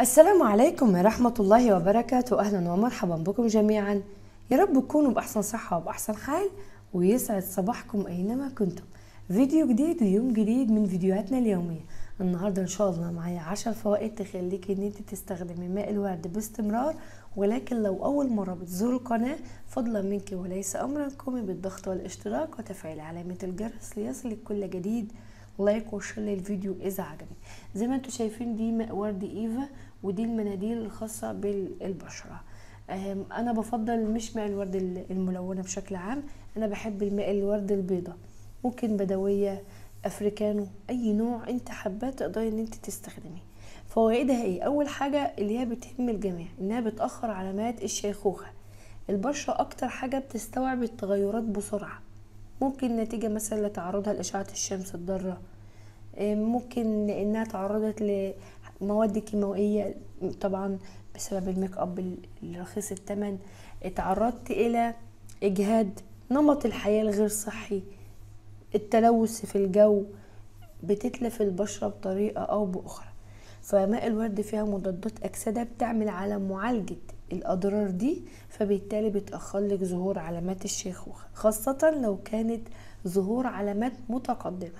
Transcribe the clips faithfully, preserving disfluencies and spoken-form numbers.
السلام عليكم ورحمة الله وبركاته، أهلا ومرحبا بكم جميعا. يا رب تكونوا بأحسن صحة وبأحسن حال، ويسعد صباحكم أينما كنتم. فيديو جديد ويوم جديد من فيديوهاتنا اليومية. النهاردة إن شاء الله معايا عشر فوائد تخليك إن أنت تستخدمي ماء الورد باستمرار، ولكن لو أول مرة بتزور القناة فضلا منك وليس أمرا قومي بالضغط والاشتراك وتفعيل علامة الجرس ليصلك كل جديد. لايك وشير للفيديو اذا عجبك. زي ما انتم شايفين دي ماء ورد ايفا، ودي المناديل الخاصه بالبشره. انا بفضل مش ماء الورد الملونه بشكل عام، انا بحب الماء الورد البيضه، ممكن بدويه، افريكانو، اي نوع انت حابه تقدري ان انت تستخدميه. فوائدها ايه؟ اول حاجه اللي هي بتهم الجميع انها بتاخر علامات الشيخوخه. البشره اكتر حاجه بتستوعب التغيرات بسرعه، ممكن نتيجة مثلا لتعرضها لأشعة الشمس الضارة، ممكن إنها تعرضت لمواد كيماوية طبعا بسبب الميك اب الرخيص الثمن، اتعرضت إلى إجهاد، نمط الحياة الغير صحي، التلوث في الجو، بتتلف البشرة بطريقة أو بأخرى. فماء الورد فيها مضادات أكسدة بتعمل على معالجة الأضرار دي، فبالتالي بتأخرلك ظهور علامات الشيخوخة، خاصة لو كانت ظهور علامات متقدمة.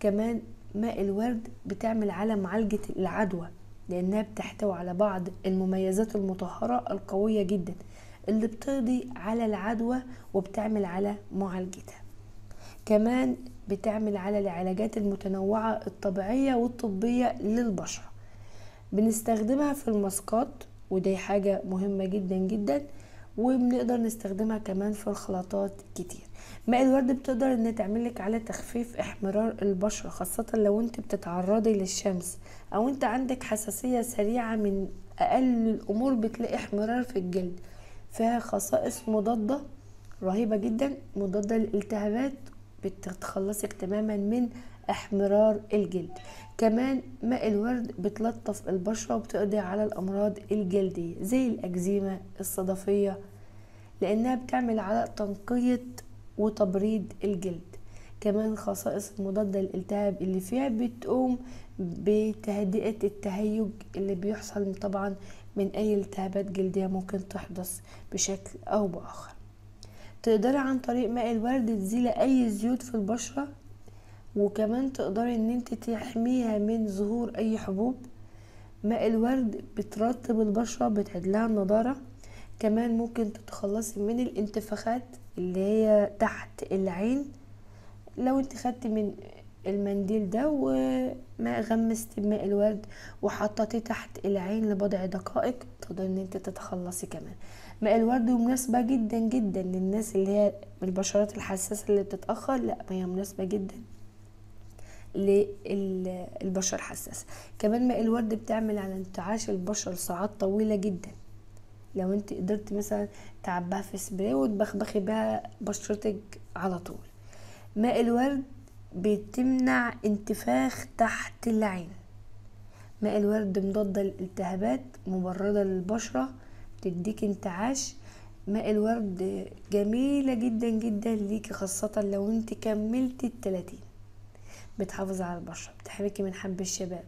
كمان ماء الورد بتعمل على معالجة العدوى، لأنها بتحتوي على بعض المميزات المطهرة القوية جدا اللي بتقضي على العدوى وبتعمل على معالجتها. كمان بتعمل على العلاجات المتنوعة الطبيعية والطبية للبشرة. بنستخدمها في الماسكات، ودي حاجة مهمة جدا جدا، وبنقدر نستخدمها كمان في الخلطات كتير. ماء الورد بتقدر انها تعملك على تخفيف احمرار البشرة، خاصة لو انت بتتعرضي للشمس او انت عندك حساسية سريعة من اقل الامور بتلاقي احمرار في الجلد. فيها خصائص مضادة رهيبة جدا، مضادة للالتهابات، بتتخلصك تماما من احمرار الجلد. كمان ماء الورد بتلطف البشرة وبتقضي على الأمراض الجلدية زي الأكزيما الصدفية، لأنها بتعمل على تنقية وتبريد الجلد. كمان خصائص المضادة للالتهاب اللي فيها بتقوم بتهدئة التهيج اللي بيحصل طبعا من أي التهابات جلدية ممكن تحدث بشكل أو بآخر. تقدري عن طريق ماء الورد تزيلي أي زيوت في البشرة، وكمان تقدري ان انت تحميها من ظهور اي حبوب. ماء الورد بترطب البشرة، بتعدلها النضارة. كمان ممكن تتخلصي من الانتفاخات اللي هي تحت العين لو انت خدتي من المنديل ده وما غمستي بماء الورد وحطيتيه تحت العين لبضع دقائق، تقدري ان انت تتخلصي. كمان ماء الورد مناسبة جدا جدا للناس اللي هي البشرات الحساسة اللي بتتأخر، لا هي مناسبة جدا للبشرة الحساسة. كمان ماء الورد بتعمل على انتعاش البشرة لساعات طويلة جدا، لو انت قدرت مثلا تعبها في سبراي وتبخبخي بها بشرتك على طول. ماء الورد بتمنع انتفاخ تحت العين. ماء الورد مضادة للالتهابات، مبردة للبشرة، بتديك انتعاش. ماء الورد جميلة جدا جدا ليكي، خاصة لو انت كملتي التلاتين. بتحافظ على البشرة، بتحميكي من حب الشباب،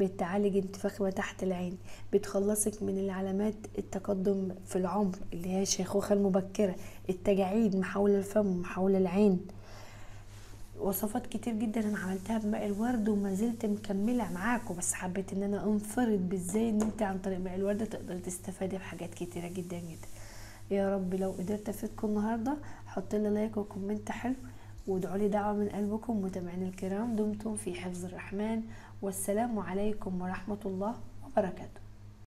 بتعالج انتفاخ ما تحت العين، بتخلصك من العلامات التقدم في العمر اللي هي الشيخوخة المبكرة، التجاعيد محاول الفم ومحاول العين. وصفات كتير جدا انا عملتها بماء الورد وما زلت مكملة معاكم، بس حبيت ان انا انفرد بازاي ان انت عن طريق ماء الورد تقدر تستفادي بحاجات كتيرة جدا جدا. يا رب لو قدرت افيدكم النهاردة حطيلي لايك وكومنت حلو، وادعولي دعوة من قلبكم. متابعينا الكرام، دمتم في حفظ الرحمن، والسلام عليكم ورحمة الله وبركاته.